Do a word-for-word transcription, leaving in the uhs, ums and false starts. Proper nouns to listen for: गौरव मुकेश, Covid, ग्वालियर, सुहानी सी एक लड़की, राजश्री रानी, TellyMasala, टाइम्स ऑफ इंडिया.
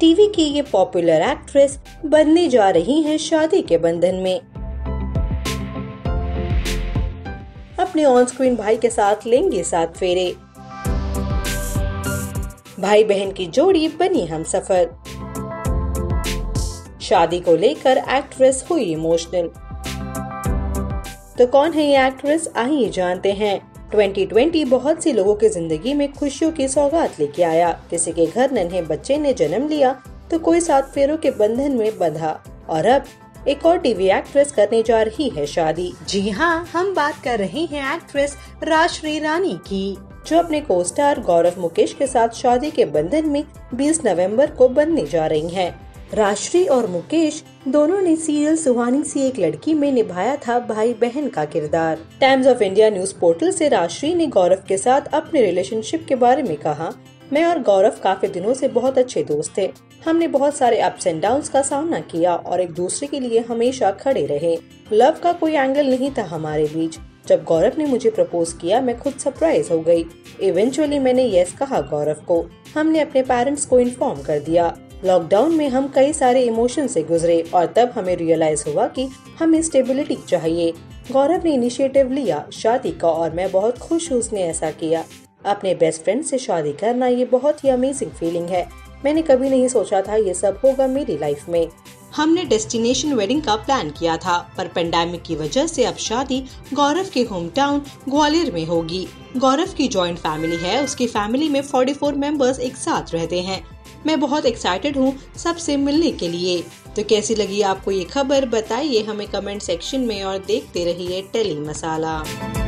TV की ये popular actress बंधने जा रही हैं शादी के बंधन में। अपने ऑन स्क्रीन भाई के साथ लेंगे सात फेरे, भाई बहन की जोड़ी बनी हमसफर। शादी को लेकर एक्ट्रेस हुई इमोशनल, तो कौन है ये एक्ट्रेस, आइए जानते हैं। ट्वेंटी ट्वेंटी बहुत सी लोगों की जिंदगी में खुशियों की सौगात लेके आया। किसी के घर नन्हे बच्चे ने जन्म लिया तो कोई सात फेरों के बंधन में बंधा, और अब एक और टीवी एक्ट्रेस करने जा रही है शादी। जी हाँ, हम बात कर रहे हैं एक्ट्रेस राजश्री रानी की, जो अपने को स्टार गौरव मुकेश के साथ शादी के बंधन में बीस नवम्बर को बंधने जा रही है। राजश्री और मुकेश दोनों ने सीरियल सुहानी सी एक लड़की में निभाया था भाई बहन का किरदार। टाइम्स ऑफ इंडिया news portal से राजश्री ने गौरव के साथ अपने रिलेशनशिप के बारे में कहा, मैं और गौरव काफी दिनों से बहुत अच्छे दोस्त थे। हमने बहुत सारे अप्स एंड डाउन्स का सामना किया और एक दूसरे के लिए हमेशा खड़े रहे। लव का कोई एंगल नहीं था हमारे बीच। जब गौरव ने मुझे प्रपोज किया, मैं खुद सरप्राइज हो गई। इवेंचुअली मैंने यस कहा गौरव को। हमने अपने पेरेंट्स को इन्फॉर्म कर दिया। लॉकडाउन में हम कई सारे इमोशन से गुजरे और तब हमें रियलाइज हुआ कि हमें स्टेबिलिटी चाहिए। गौरव ने इनिशिएटिव लिया शादी का और मैं बहुत खुश हूँ उसने ऐसा किया। अपने बेस्ट फ्रेंड से शादी करना ये बहुत ही अमेजिंग फीलिंग है। मैंने कभी नहीं सोचा था ये सब होगा मेरी लाइफ में। हमने डेस्टिनेशन वेडिंग का प्लान किया था, पर पेंडेमिक की वजह से अब शादी गौरव के होम टाउन ग्वालियर में होगी। गौरव की जॉइंट फैमिली है, उसकी फैमिली में चौवालीस मेंबर्स एक साथ रहते हैं। मैं बहुत एक्साइटेड हूँ सबसे मिलने के लिए। तो कैसी लगी आपको ये खबर, बताइए हमें कमेंट सेक्शन में और देखते रहिए टेली मसाला।